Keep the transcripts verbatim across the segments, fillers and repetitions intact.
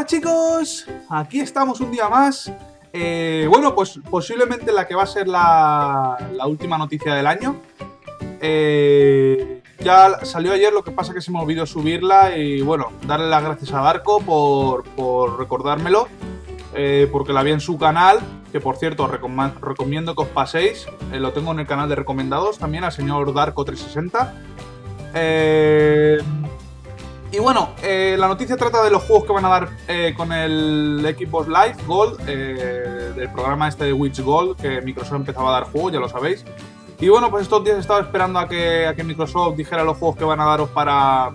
Hola chicos, aquí estamos un día más. Eh, bueno, pues posiblemente la que va a ser la, la última noticia del año. Eh, ya salió ayer, lo que pasa que se me olvidó subirla y bueno, darle las gracias a Darko por, por recordármelo, eh, porque la vi en su canal, que por cierto recom recomiendo que os paséis, eh, lo tengo en el canal de recomendados también, al señor Darko trescientos sesenta. Eh... Y bueno, eh, la noticia trata de los juegos que van a dar eh, con el Xbox Live Gold, eh, del programa este de Witch Gold, que Microsoft empezaba a dar juegos, ya lo sabéis. Y bueno, pues estos días he estado esperando a que, a que Microsoft dijera los juegos que van a daros para,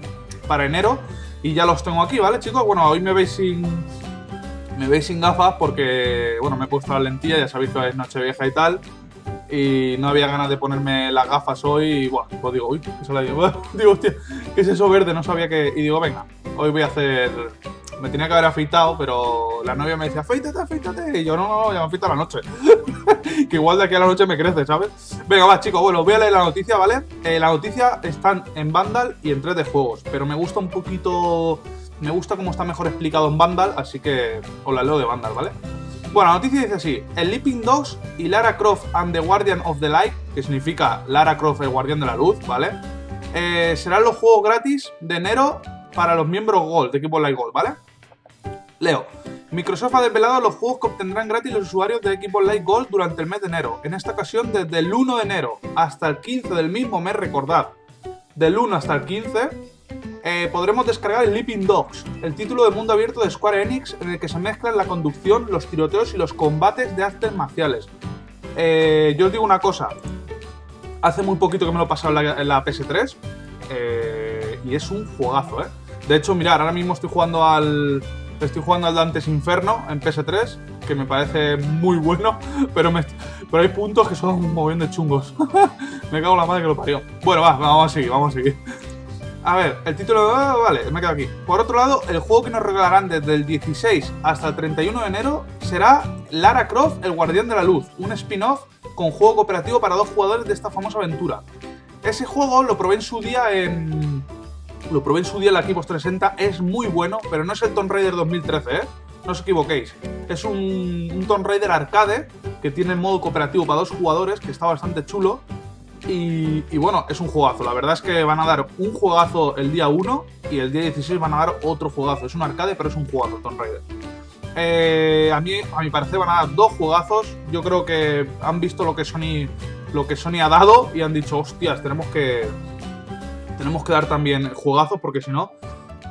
para enero. Y ya los tengo aquí, ¿vale, chicos? Bueno, hoy me veis sin me veis sin gafas porque, bueno, me he puesto la lentilla, ya sabéis que es Nochevieja y tal. Y no había ganas de ponerme las gafas hoy y bueno, pues digo, uy, ¿qué se la digo? Digo, hostia, ¿qué es eso verde? No sabía que... Y digo, venga, hoy voy a hacer... Me tenía que haber afeitado, pero la novia me decía, afeítate, afeítate. Y yo, no, no, no, ya me afeito a la noche. Que igual de aquí a la noche me crece, ¿sabes? Venga, va, chicos, bueno, voy a leer la noticia, ¿vale? Eh, la noticia está en Vandal y en tres de juegos, pero me gusta un poquito... Me gusta cómo está mejor explicado en Vandal, así que os la leo de Vandal, ¿vale? Bueno, la noticia dice así: Sleeping Dogs y Lara Croft and the Guardian of the Light, que significa Lara Croft, el guardián de la luz, ¿vale? Eh, serán los juegos gratis de enero para los miembros Gold, de equipo Live Gold, ¿vale? Leo: Microsoft ha desvelado los juegos que obtendrán gratis los usuarios de equipo Live Gold durante el mes de enero. En esta ocasión, desde el uno de enero hasta el quince del mismo mes, recordad, del uno hasta el quince... Eh, podremos descargar Sleeping Dogs, el título de mundo abierto de Square Enix en el que se mezclan la conducción, los tiroteos y los combates de artes marciales. Eh, yo os digo una cosa, hace muy poquito que me lo he pasado en la, en la P S tres eh, y es un juegazo, ¿eh? De hecho, mirad, ahora mismo estoy jugando al estoy jugando al Dante's Inferno en P S tres, que me parece muy bueno, pero, me, pero hay puntos que son muy bien de chungos. Me cago en la madre que lo parió. Bueno, va, vamos a seguir, vamos a seguir. A ver, el título... Ah, vale, me quedo aquí. Por otro lado, el juego que nos regalarán desde el dieciséis hasta el treinta y uno de enero será Lara Croft, el guardián de la luz, un spin-off con juego cooperativo para dos jugadores de esta famosa aventura. Ese juego lo probé en su día en... Lo probé en su día en la Xbox trescientos sesenta, es muy bueno, pero no es el Tomb Raider dos mil trece, ¿eh? No os equivoquéis. Es un, un Tomb Raider arcade que tiene modo cooperativo para dos jugadores, que está bastante chulo. Y, y bueno, es un juegazo, la verdad es que van a dar un juegazo el día uno y el día dieciséis van a dar otro juegazo. Es un arcade, pero es un juegazo, Tomb Raider. Eh, a mí, a mi parecer, van a dar dos juegazos. Yo creo que han visto lo que Sony, lo que Sony ha dado y han dicho, hostias, tenemos que, tenemos que dar también juegazos porque si no...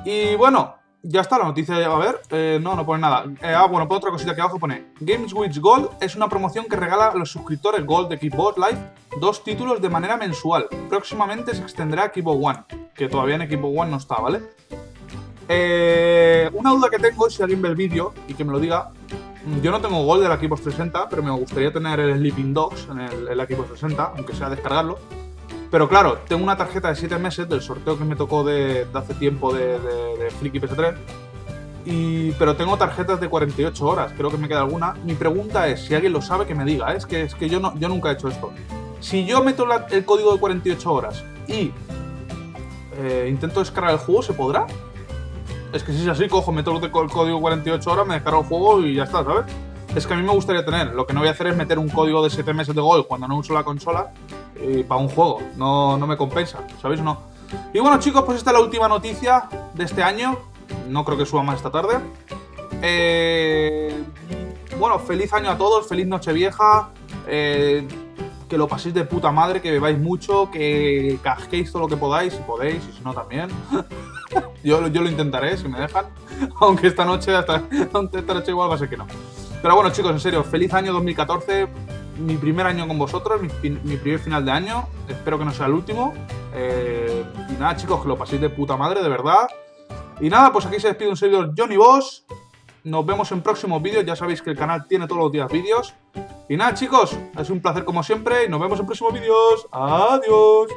Y bueno, ya está, la noticia ya va a ver. Eh, no, no pone nada. Eh, ah, bueno, pone otra cosita que abajo pone. Games with Gold es una promoción que regala a los suscriptores Gold de Xbox Live dos títulos de manera mensual. Próximamente se extenderá a Xbox One, que todavía en Xbox One no está, ¿vale? Eh, una duda que tengo, si alguien ve el vídeo y que me lo diga. Yo no tengo Gold de la Xbox trescientos sesenta, pero me gustaría tener el Sleeping Dogs en el, el Xbox trescientos sesenta, aunque sea descargarlo. Pero claro, tengo una tarjeta de siete meses del sorteo que me tocó de, de hace tiempo de, de, de Free Kick P S tres. Y, pero tengo tarjetas de cuarenta y ocho horas, creo que me queda alguna. Mi pregunta es, si alguien lo sabe, que me diga, ¿eh? Es que, es que yo, no, yo nunca he hecho esto. Si yo meto la, el código de cuarenta y ocho horas y eh, intento descargar el juego, ¿se podrá? Es que si es así, cojo, meto el código de cuarenta y ocho horas, me descargo el juego y ya está, ¿sabes? Es que a mí me gustaría tener, lo que no voy a hacer es meter un código de siete meses de Gold cuando no uso la consola eh, para un juego, no, no me compensa, ¿sabéis o no? Y bueno chicos, pues esta es la última noticia de este año, no creo que suba más esta tarde. Eh, bueno, feliz año a todos, feliz Nochevieja, eh, que lo paséis de puta madre, que bebáis mucho, que casquéis todo lo que podáis, si podéis, y si no también. yo, yo lo intentaré, si me dejan, aunque esta noche, hasta, esta noche igual va a ser que no. Pero bueno chicos, en serio, feliz año dos mil catorce, mi primer año con vosotros, mi, mi primer final de año, espero que no sea el último. Eh, y nada chicos, que lo paséis de puta madre, de verdad. Y nada, pues aquí se despide un servidor Johnny Boss, nos vemos en próximos vídeos, ya sabéis que el canal tiene todos los días vídeos. Y nada chicos, es un placer como siempre y nos vemos en próximos vídeos, adiós.